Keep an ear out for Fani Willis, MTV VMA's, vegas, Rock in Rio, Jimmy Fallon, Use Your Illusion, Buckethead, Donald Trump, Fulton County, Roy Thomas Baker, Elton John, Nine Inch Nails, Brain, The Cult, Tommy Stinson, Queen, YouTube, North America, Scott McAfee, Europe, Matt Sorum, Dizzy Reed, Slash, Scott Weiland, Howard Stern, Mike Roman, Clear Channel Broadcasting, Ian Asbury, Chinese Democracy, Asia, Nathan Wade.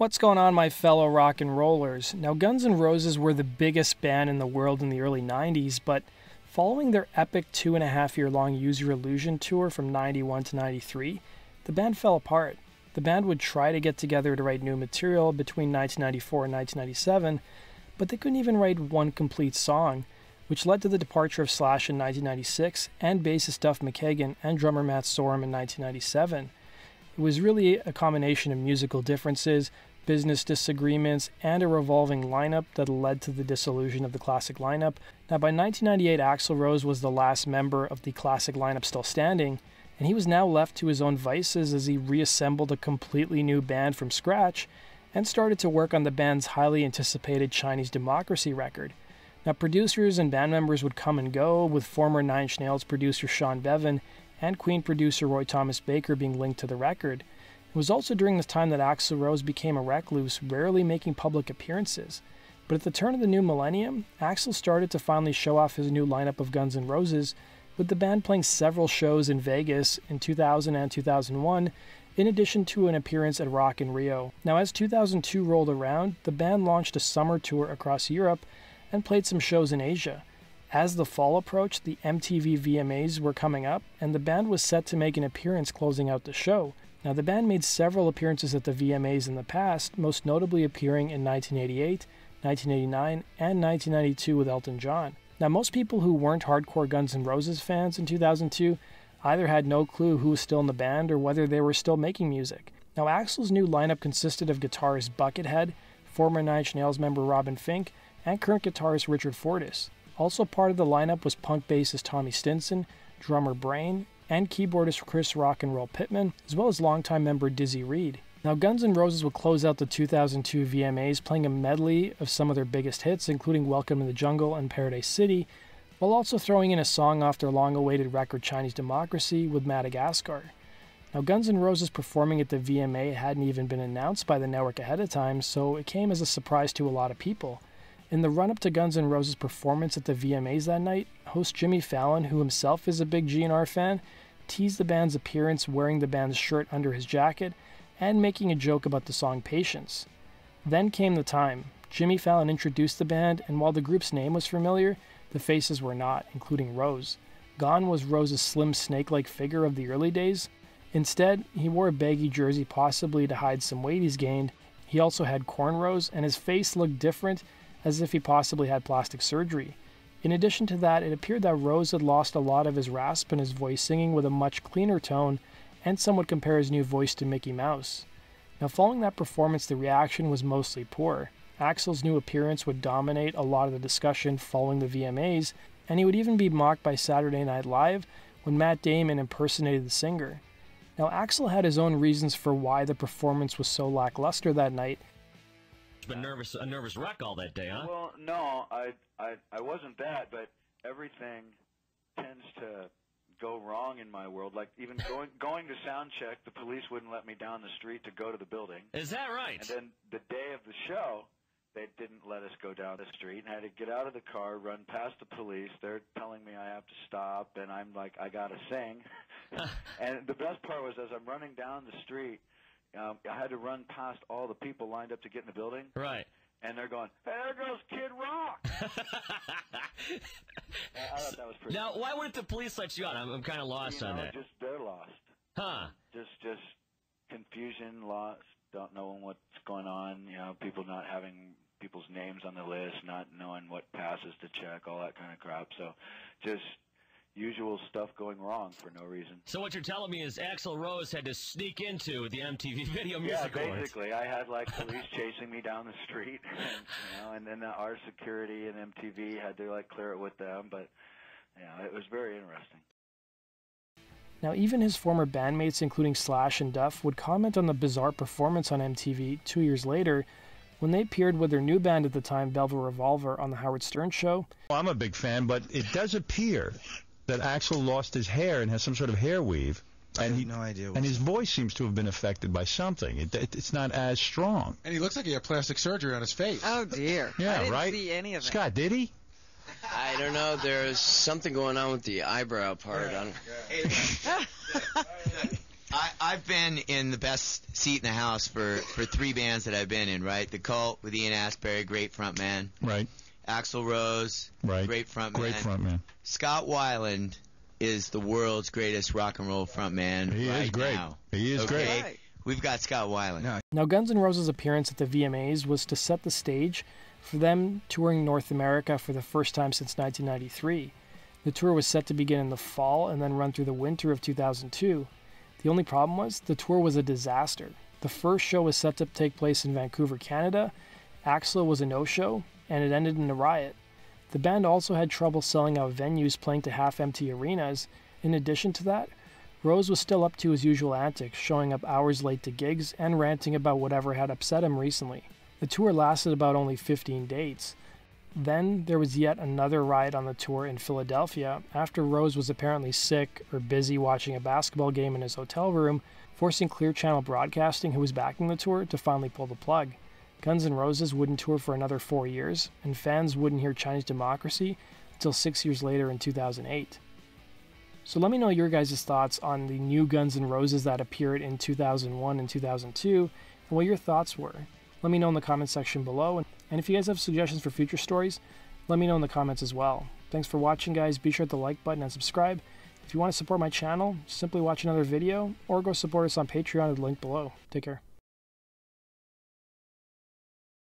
What's going on, my fellow rock and rollers? Now, Guns N' Roses were the biggest band in the world in the early 90s, but following their epic 2.5-year-long Use Your Illusion tour from 91 to 93, the band fell apart. The band would try to get together to write new material between 1994 and 1997, but they couldn't even write one complete song, which led to the departure of Slash in 1996 and bassist Duff McKagan and drummer Matt Sorum in 1997. It was really a combination of musical differences, business disagreements, and a revolving lineup that led to the dissolution of the classic lineup. Now, by 1998, Axl Rose was the last member of the classic lineup still standing, and he was now left to his own vices as he reassembled a completely new band from scratch and started to work on the band's highly anticipated Chinese Democracy record. Now, producers and band members would come and go, with former Nine Inch Nails producer Sean Beaven and Queen producer Roy Thomas Baker being linked to the record. It was also during this time that Axl Rose became a recluse, rarely making public appearances. But at the turn of the new millennium, Axl started to finally show off his new lineup of Guns N' Roses, with the band playing several shows in Vegas in 2000 and 2001, in addition to an appearance at Rock in Rio. Now, as 2002 rolled around, the band launched a summer tour across Europe and played some shows in Asia. As the fall approached, the MTV VMA's were coming up, and the band was set to make an appearance closing out the show. Now, the band made several appearances at the VMAs in the past, most notably appearing in 1988, 1989, and 1992 with Elton John. Now, most people who weren't hardcore Guns N' Roses fans in 2002 either had no clue who was still in the band or whether they were still making music. Now, Axl's new lineup consisted of guitarist Buckethead, former Nine Inch Nails member Robin Finck, and current guitarist Richard Fortus. Also part of the lineup was punk bassist Tommy Stinson, drummer Brain, and keyboardist Chris Rock and Roll Pittman, as well as longtime member Dizzy Reed. Now, Guns N' Roses would close out the 2002 VMAs playing a medley of some of their biggest hits, including Welcome to the Jungle and Paradise City, while also throwing in a song off their long-awaited record Chinese Democracy with Madagascar. Now, Guns N' Roses performing at the VMA hadn't even been announced by the network ahead of time, so it came as a surprise to a lot of people. In the run-up to Guns N' Roses' performance at the VMAs that night, host Jimmy Fallon, who himself is a big GNR fan, teased the band's appearance wearing the band's shirt under his jacket and making a joke about the song Patience. Then came the time. Jimmy Fallon introduced the band, and while the group's name was familiar, the faces were not, including Rose. Gone was Rose's slim snake-like figure of the early days. Instead, he wore a baggy jersey possibly to hide some weight he's gained. He also had cornrows, and his face looked different, as if he possibly had plastic surgery. In addition to that, it appeared that Rose had lost a lot of his rasp in his voice, singing with a much cleaner tone, and some would compare his new voice to Mickey Mouse. Now, following that performance, the reaction was mostly poor. Axl's new appearance would dominate a lot of the discussion following the VMAs, and he would even be mocked by Saturday Night Live when Matt Damon impersonated the singer. Now, Axl had his own reasons for why the performance was so lackluster that night. Been nervous, a nervous wreck all that day, huh? Well, no, I wasn't that, but everything tends to go wrong in my world. Like, even going to sound check, the police wouldn't let me down the street to go to the building. Is that right? And then the day of the show, they didn't let us go down the street, and I had to get out of the car, run past the police. They're telling me I have to stop, and I'm like, I gotta sing. And the best part was, as I'm running down the street, I had to run past all the people lined up to get in the building. Right. And they're going, hey, there goes Kid Rock. I thought that was pretty now, funny. Why wouldn't the police let you out? I'm kind of lost on that. Just they're lost. Huh. Just confusion, lost, don't know what's going on, you know, people not having people's names on the list, not knowing what passes to check, all that kind of crap. So just usual stuff going wrong for no reason. So what you're telling me is Axl Rose had to sneak into the MTV Video Music Awards. Yeah, basically. I had, like, police chasing me down the street, and, you know, and then our security and MTV had to, like, clear it with them, but, you know, it was very interesting. Now, even his former bandmates, including Slash and Duff, would comment on the bizarre performance on MTV 2 years later, when they appeared with their new band at the time, Velvet Revolver, on the Howard Stern Show. Well, I'm a big fan, but it does appear that Axl lost his hair and has some sort of hair weave, and he, no idea, and his voice seems to have been affected by something. It's not as strong. And he looks like he had plastic surgery on his face. Oh dear! Yeah, I didn't see any of that. Scott, did he? I don't know. There's something going on with the eyebrow part. Yeah. I've been in the best seat in the house for three bands that I've been in, right? The Cult with Ian Asbury, great frontman. Right. Axl Rose, right. Great frontman. Great frontman. Scott Weiland is the world's greatest rock and roll frontman. He is great. Now. He is okay? Great. We've got Scott Weiland. Now, Guns N' Roses' appearance at the VMAs was to set the stage for them touring North America for the first time since 1993. The tour was set to begin in the fall and then run through the winter of 2002. The only problem was the tour was a disaster. The first show was set to take place in Vancouver, Canada. Axl was a no-show, and it ended in a riot. The band also had trouble selling out venues, playing to half-empty arenas. In addition to that, Rose was still up to his usual antics, showing up hours late to gigs and ranting about whatever had upset him recently. The tour lasted about only 15 dates. Then there was yet another riot on the tour in Philadelphia after Rose was apparently sick or busy watching a basketball game in his hotel room, forcing Clear Channel Broadcasting, who was backing the tour, to finally pull the plug. Guns N' Roses wouldn't tour for another 4 years, and fans wouldn't hear Chinese Democracy until 6 years later in 2008. So let me know your guys' thoughts on the new Guns N' Roses that appeared in 2001 and 2002, and what your thoughts were. Let me know in the comments section below, and if you guys have suggestions for future stories, let me know in the comments as well. Thanks for watching, guys. Be sure to hit the like button and subscribe. If you want to support my channel, simply watch another video, or go support us on Patreon at the link below. Take care.